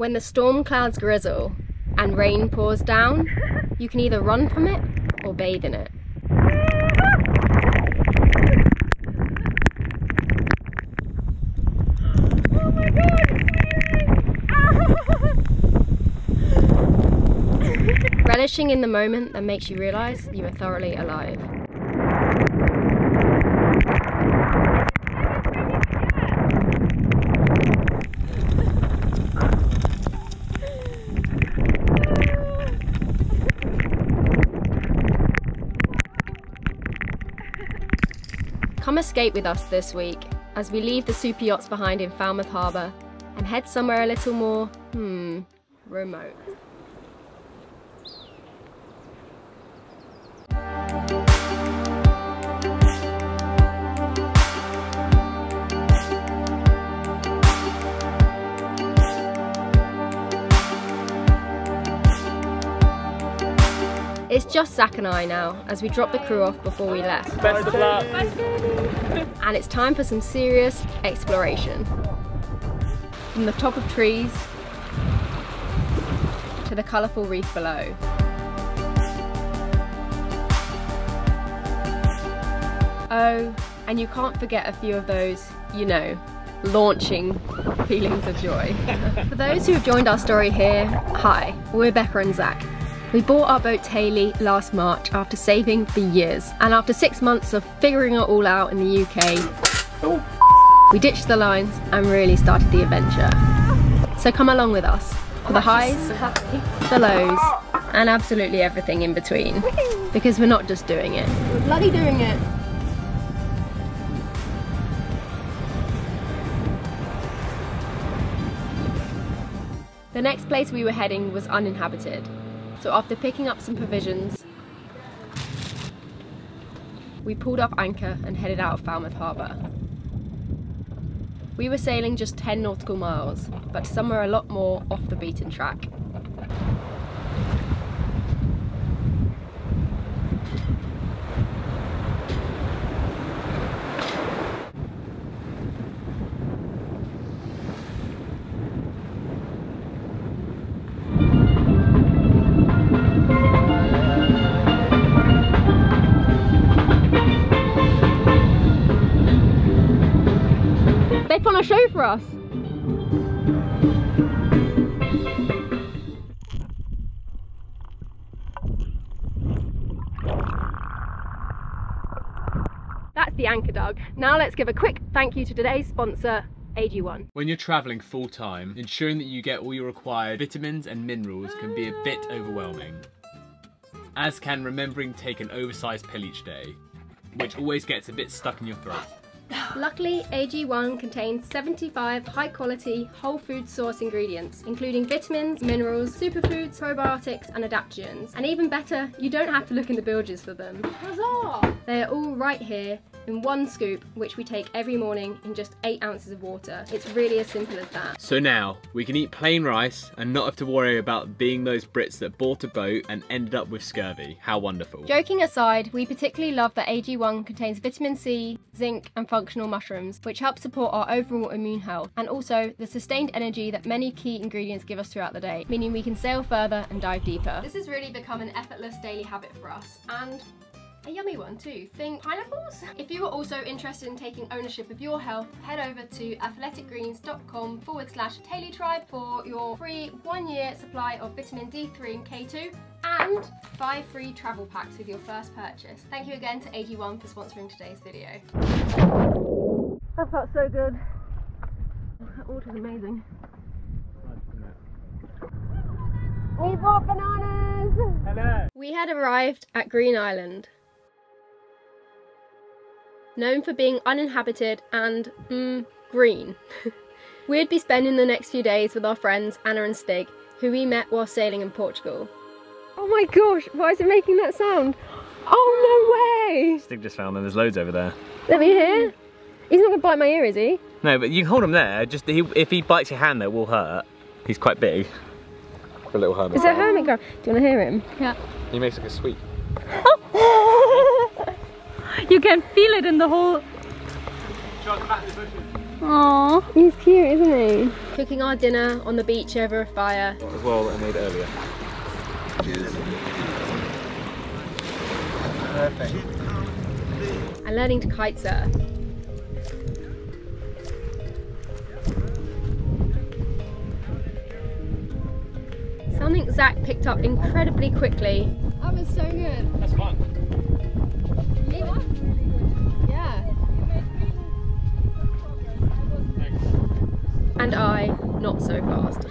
When the storm clouds grizzle and rain pours down, you can either run from it or bathe in it. Oh my god, it's freezing! Relishing in the moment that makes you realise you are thoroughly alive. Come escape with us this week as we leave the super yachts behind in Falmouth Harbour and head somewhere a little more, remote. It's just Zach and I now, as we dropped the crew off before we left. Best of luck! And it's time for some serious exploration. From the top of trees to the colourful reef below. Oh, and you can't forget a few of those, launching feelings of joy. For those who have joined our story here, hi, we're Becca and Zach. We bought our boat Teulu last March after saving for years, and after 6 months of figuring it all out in the UK, we ditched the lines and really started the adventure. So come along with us for the highs, the lows, and absolutely everything in between, because we're not just doing it. We're bloody doing it. The next place we were heading was uninhabited. So after picking up some provisions, we pulled up anchor and headed out of Falmouth Harbour. We were sailing just 10 nautical miles, but somewhere a lot more off the beaten track. Show for us. That's the anchor dug. Now let's give a quick thank you to today's sponsor, AG1. When you're traveling full time, ensuring that you get all your required vitamins and minerals can be a bit overwhelming, as can remembering to take an oversized pill each day, which always gets a bit stuck in your throat. Luckily, AG1 contains 75 high-quality, whole food source ingredients, including vitamins, minerals, superfoods, probiotics and adaptogens. And even better, you don't have to look in the bilges for them. Huzzah! They are all right here in one scoop, which we take every morning in just 8 ounces of water. It's really as simple as that. So now, we can eat plain rice and not have to worry about being those Brits that bought a boat and ended up with scurvy. How wonderful. Joking aside, we particularly love that AG1 contains vitamin C, zinc and functional mushrooms, which help support our overall immune health and also the sustained energy that many key ingredients give us throughout the day, meaning we can sail further and dive deeper. This has really become an effortless daily habit for us, and a yummy one too. Think pineapples? If you are also interested in taking ownership of your health, head over to athleticgreens.com/Teulu Tribe for your free 1-year supply of vitamin D3 and K2 and 5 free travel packs with your first purchase. Thank you again to AG1 for sponsoring today's video. That felt so good. That water's amazing. We bought bananas! Hello! We had arrived at Green Island. Known for being uninhabited and, green. We'd be spending the next few days with our friends Anna and Stig, who we met while sailing in Portugal. Oh my gosh, why is it making that sound? Oh no way! Stig just found them, there's loads over there. Let me hear? He's not going to bite my ear, is he? No, but you can hold him there, just if he bites your hand though, it will hurt. He's quite big. For a little hermit. Is it a hermit crab? Do you want to hear him? Yeah. He makes like a squeak. You can feel it in the whole... Aww, he's cute, isn't he? Cooking our dinner on the beach over a fire. As well that I made earlier. Cheers. Perfect. I'm learning to kite surf. Something Zach picked up incredibly quickly. That was so good. That's fun. Yeah. And I, not so fast.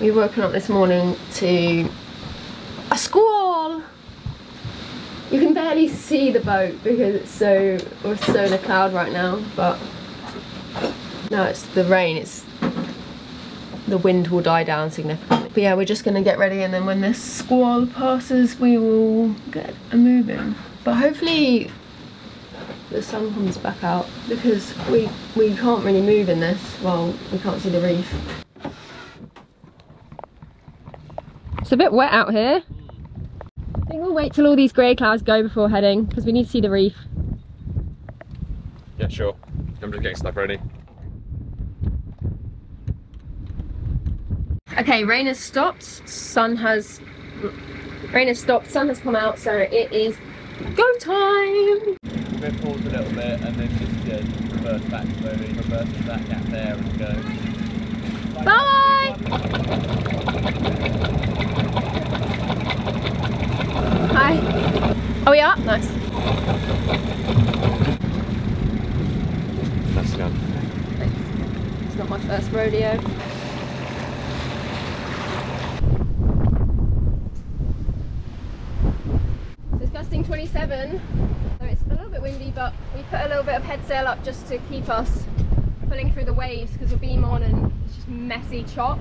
We've woken up this morning to a squall. You can barely see the boat because we're so in a cloud right now, but now it's the rain, the wind will die down significantly. But yeah, we're just gonna get ready, and then when this squall passes we will get moving. But hopefully the sun comes back out because we can't really move in this. Well, we can't see the reef. It's a bit wet out here. I think we'll wait till all these grey clouds go before heading because we need to see the reef. Yeah, sure. I'm just getting stuff ready. Okay, rain has stopped. Sun has come out, so it is go time. We're forward a little bit and then just reverse back slowly, reverse that gap there and go. Bye. Hi. Oh, we are? Nice. That's good. Thanks. It's not my first rodeo. So it's gusting 27, so it's a little bit windy, but we put a little bit of head sail up just to keep us pulling through the waves because we'll beam on and it's just messy chop.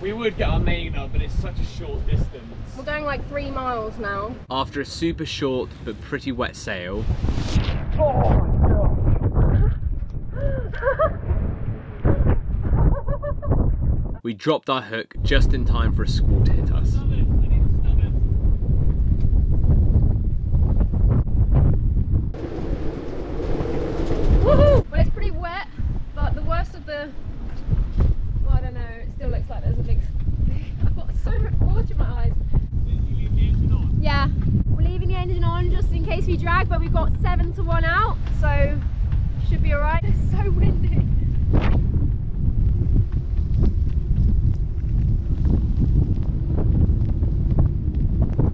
We would get our main up, but it's such a short distance. We're going like 3 miles now. After a super short but pretty wet sail. Oh my god! We dropped our hook just in time for a squall to hit us. Woohoo! Well, it's pretty wet, but the worst of the. I don't know, it still looks like there's a big... I've got so much water in my eyes. Did you leave the engine on? Yeah, we're leaving the engine on just in case we drag, but we've got 7 to 1 out, so should be alright. It's so windy.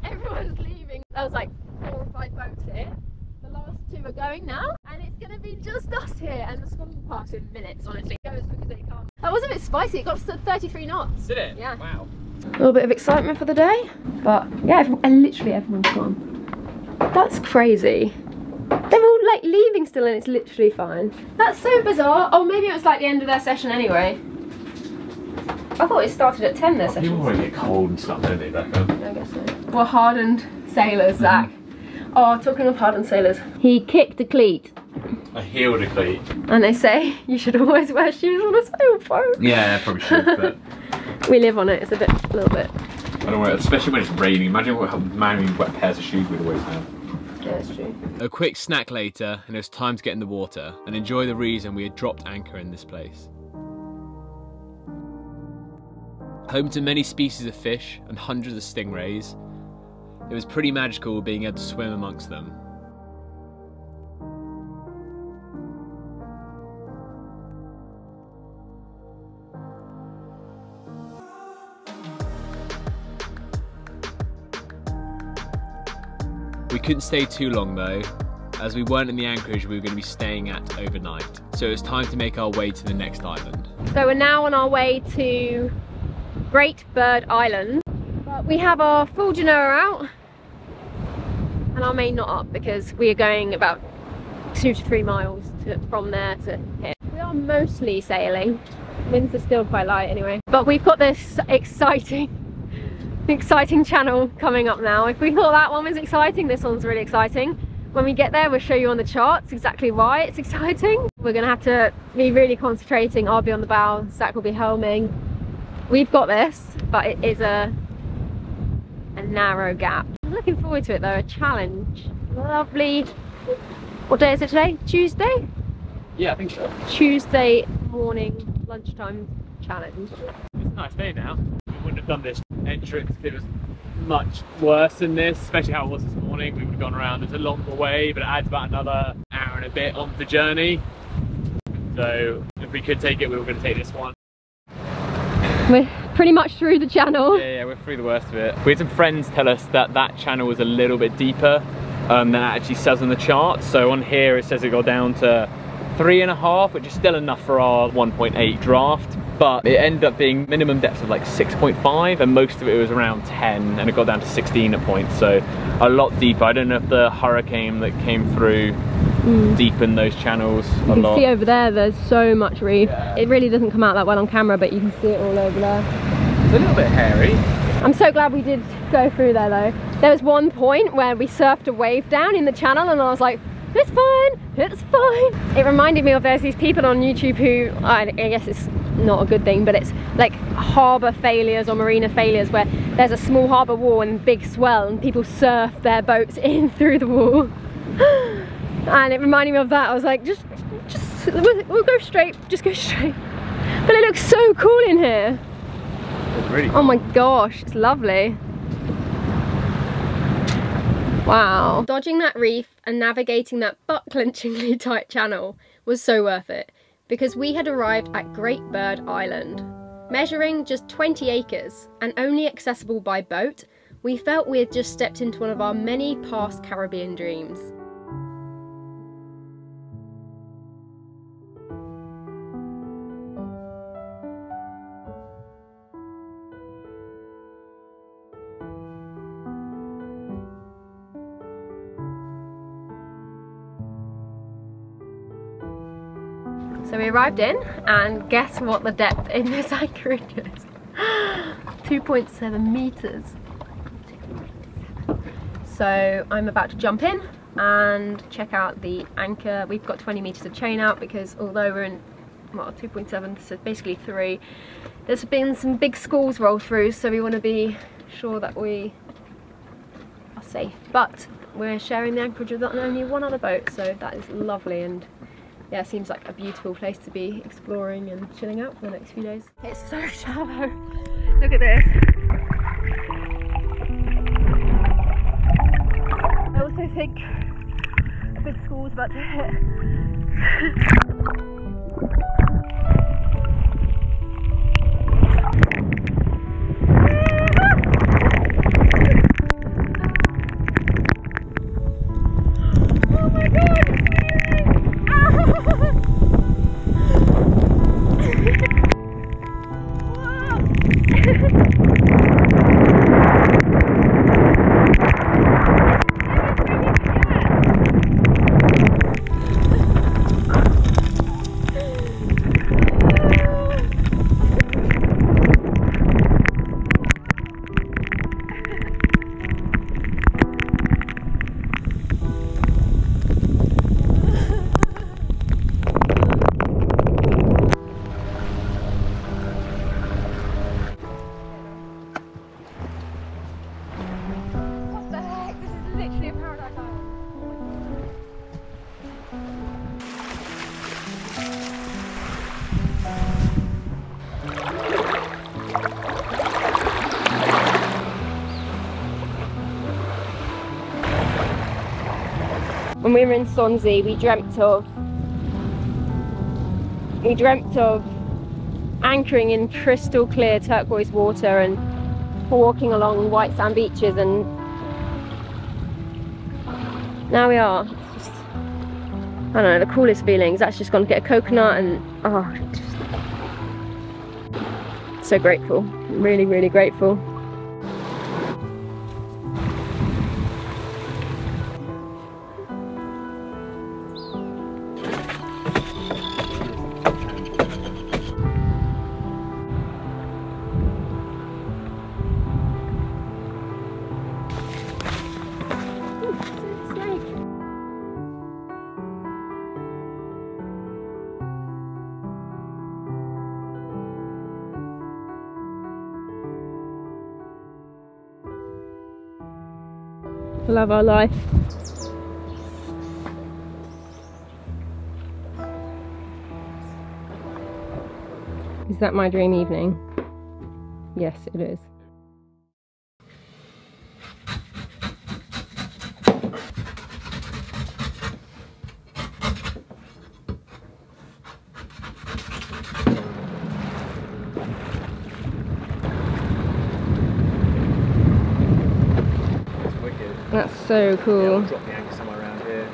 Everyone's leaving. There was like 4 or 5 boats here. The last 2 are going now, and it's going to be just us here, and the squall will pass in minutes, honestly. It goes because they can't. That was a bit spicy, it got to 33 knots. Did it? Yeah. Wow. A little bit of excitement for the day, but yeah, literally everyone's gone. That's crazy. They're all like leaving still and it's literally fine. That's so bizarre. Oh, maybe it was like the end of their session anyway. I thought it started at 10 their session. People already get cold and stuff, don't they, Becca? I guess so. We're hardened sailors, Zach. Oh, talking of hardened sailors. He kicked a cleat. I heeled a cleat. And they say you should always wear shoes on a sail boat. Yeah, I probably should, but... We live on it, it's a little bit... I don't know, especially when it's raining. Imagine how many wet pairs of shoes we'd always have. Yeah, it's true. A quick snack later, and it was time to get in the water and enjoy the reason we had dropped anchor in this place. Home to many species of fish and hundreds of stingrays, it was pretty magical being able to swim amongst them. We couldn't stay too long though, as we weren't in the anchorage we were going to be staying at overnight. So it was time to make our way to the next island. So we're now on our way to Great Bird Island. But we have our full genoa out and our main knot up because we are going about 2 to 3 miles from there to here. We are mostly sailing. Winds are still quite light anyway. But we've got this exciting exciting channel coming up now. If we thought that one was exciting, this one's really exciting. When we get there, we'll show you on the charts exactly why it's exciting. We're gonna have to be really concentrating. I'll be on the bow, Zach will be helming. We've got this, but it is a narrow gap. I'm looking forward to it though, a challenge. Lovely. What day is it today? Tuesday? Yeah, I think so. Tuesday morning, lunchtime challenge. It's a nice day now. We wouldn't have done this entrance if it was much worse than this, especially how it was this morning. We would have gone around. It's a longer way, but it adds about another hour and a bit onto the journey. So if we could take it, we were going to take this one. We're pretty much through the channel. Yeah, we're through the worst of it. We had some friends tell us that that channel was a little bit deeper than it actually says on the chart. So on here it says it got down to 3.5, which is still enough for our 1.8 draft, but it ended up being minimum depth of like 6.5 and most of it was around 10 and it got down to 16 at points, so a lot deeper. I don't know if the hurricane that came through deepened those channels a lot. You can see over there, there's so much reef. Yeah. It really doesn't come out that well on camera, but you can see it all over there. It's a little bit hairy. I'm so glad we did go through there though. There was one point where we surfed a wave down in the channel and I was like, it's fine, it's fine. It reminded me of, there's these people on YouTube who, I guess it's not a good thing, but it's like harbour failures or marina failures where there's a small harbour wall and big swell and people surf their boats in through the wall. And it reminded me of that. I was like, we'll go straight, just go straight. But it looks so cool in here. It's really cool. Oh my gosh, it's lovely. Wow. Dodging that reef and navigating that butt-clenchingly tight channel was so worth it, because we had arrived at Great Bird Island. Measuring just 20 acres and only accessible by boat, we felt we had just stepped into one of our many past Caribbean dreams. So we arrived in, and guess what the depth in this anchorage is? 2.7 meters. So I'm about to jump in and check out the anchor. We've got 20 meters of chain out because although we're in, well, 2.7, so basically 3, there's been some big schools roll through, so we want to be sure that we are safe. But we're sharing the anchorage with only one other boat, so that is lovely. And yeah, it seems like a beautiful place to be exploring and chilling out for the next few days. It's so shallow. Look at this. I also think a big school's about to hit. Oh my god! When we were in Swansea, we dreamt of anchoring in crystal clear turquoise water and walking along white sand beaches, and now we are. It's just, I don't know, the coolest feelings. That's just gone to get a coconut and just so grateful. Really, really grateful. love our life. Is that my dream evening? Yes, it is. That's so cool. Yeah, I'll drop the anchor somewhere around here.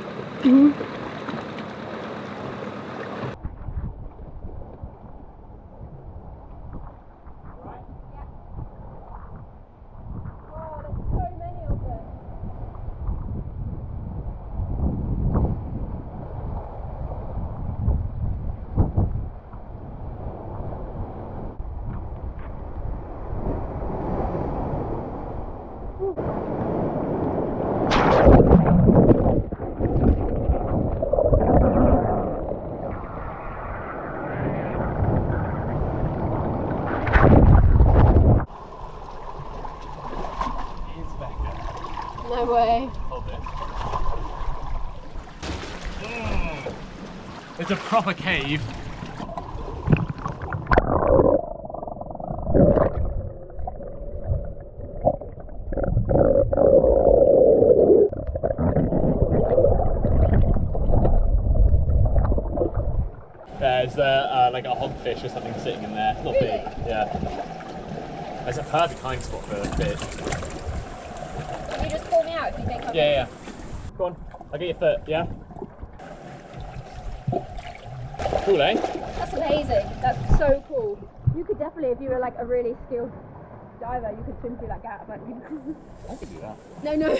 Way. Hold it. Mm. It's a proper cave. There's like a hogfish or something sitting in there. It's not big. Yeah. There's a perfect hiding spot for fish. Yeah, yeah. Go on, I'll get your foot, yeah? Cool, eh? That's amazing. That's so cool. You could definitely, if you were like a really skilled diver, you could swim through that gap. Like, I could do that. No, no.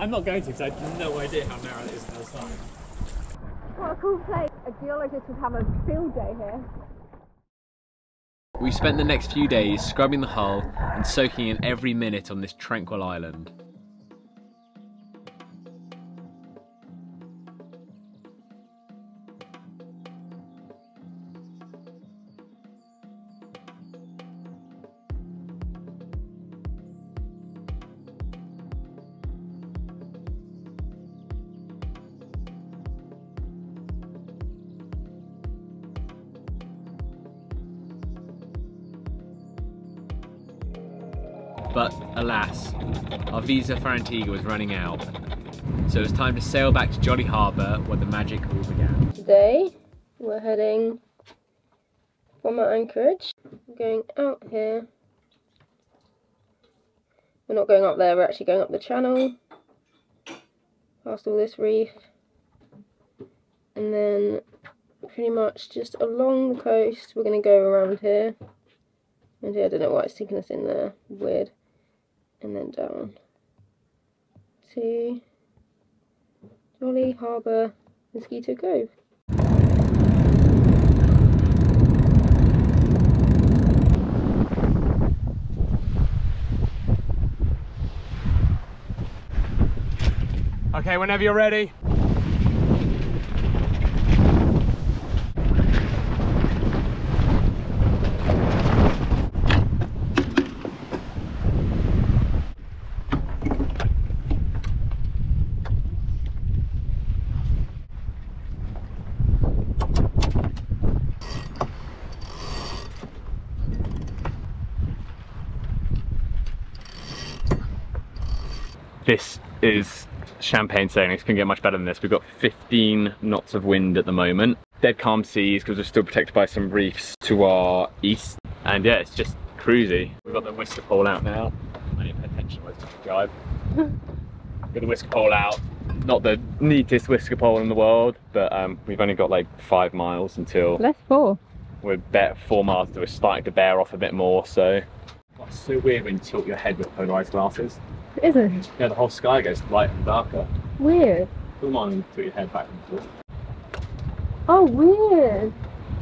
I'm not going to because I have no idea how narrow it is on the other side. What a cool place. A geologist would have a field day here. We spent the next few days scrubbing the hull and soaking in every minute on this tranquil island. But alas, our visa for Antigua was running out, so it was time to sail back to Jolly Harbour where the magic all began. Today we're heading from our anchorage. We're going out here. We're not going up there, we're actually going up the channel, past all this reef, and then pretty much just along the coast we're going to go around here. And I don't know why it's taking us in there, weird. And then down to Jolly Harbour, Mosquito Cove. Okay, whenever you're ready. This is champagne sailing. It's going to get much better than this. We've got 15 knots of wind at the moment. Dead calm seas because we're still protected by some reefs to our east. And yeah, it's just cruisy. We've got the whisker pole out now. I need to pay attention while I drive. Got the whisker pole out. Not the neatest whisker pole in the world, but we've only got like 5 miles until... Less 4. We're about 4 miles until we're starting to bear off a bit more, so... Oh, it's so weird when you tilt your head with polarized glasses. Isn't? Yeah, the whole sky goes lighter and darker. Weird. Come on and put your head back and forth. Oh, weird.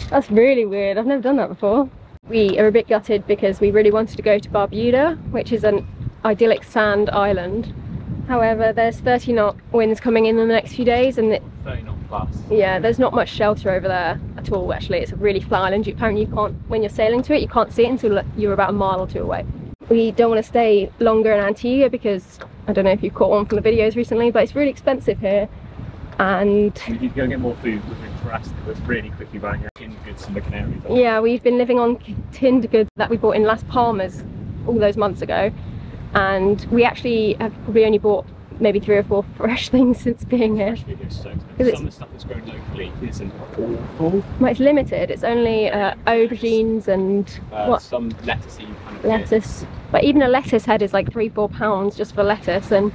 That's really weird. I've never done that before. We are a bit gutted because we really wanted to go to Barbuda, which is an idyllic sand island. However, there's 30 knot winds coming in the next few days, and it, 30 knot plus. Yeah, there's not much shelter over there at all. Actually, it's a really flat island. Apparently, you can't, when you're sailing to it, you can't see it until you're about a mile or two away. We don't want to stay longer in Antigua because I don't know if you caught one from the videos recently, but it's really expensive here. And we need to go get more food because we're harassed really quickly buying tinned goods from the Canaries. Yeah, we've been living on tinned goods that we bought in Las Palmas all those months ago, and we actually have probably only bought maybe 3 or 4 fresh things since being here. Some of the stuff that's grown locally isn't awful. Well, it's limited. It's only aubergines and what? Some lettucey kind of lettuce. But even a lettuce head is like £3–4 just for lettuce. And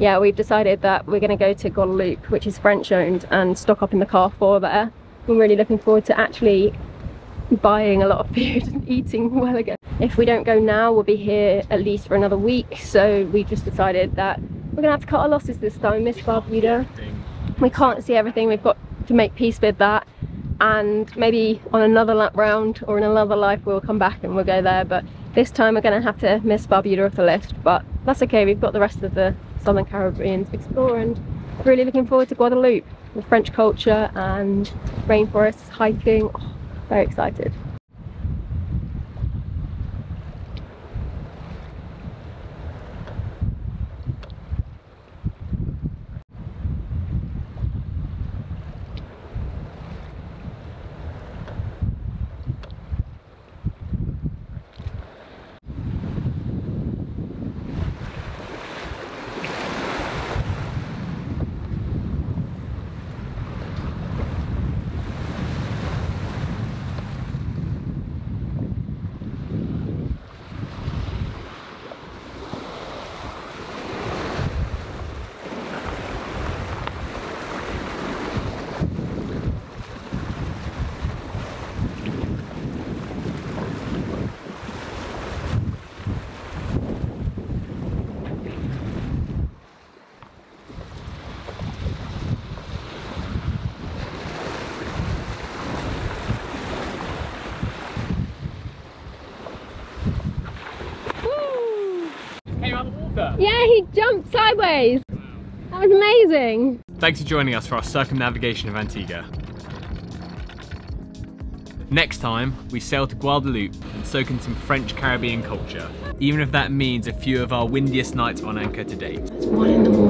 yeah, we've decided that we're going to go to Guadeloupe, which is French owned, and stock up in the Carrefour there. I'm really looking forward to actually buying a lot of food and eating well again. If we don't go now, we'll be here at least for another week. So we just decided that we're gonna have to cut our losses this time, Miss Barbuda. We can't see everything. We've got to make peace with that. And maybe on another lap round or in another life, we'll come back and we'll go there. But this time we're gonna have to miss Barbuda off the list. But that's okay. We've got the rest of the Southern Caribbean to explore, and really looking forward to Guadeloupe, the French culture and rainforests, hiking. Oh, very excited. Yeah, he jumped sideways. That was amazing. Thanks for joining us for our circumnavigation of Antigua. Next time, we sail to Guadeloupe and soak in some French Caribbean culture, even if that means a few of our windiest nights on anchor to date. It's 1 in the morning.